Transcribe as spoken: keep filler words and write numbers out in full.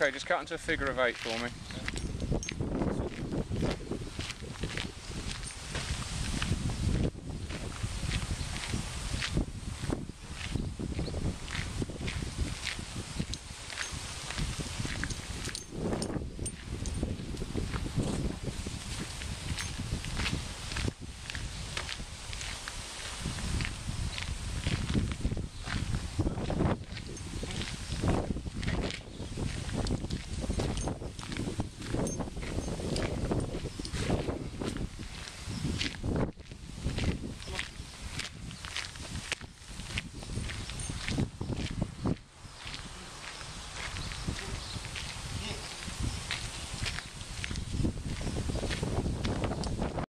Okay, just cut into a figure of eight for me.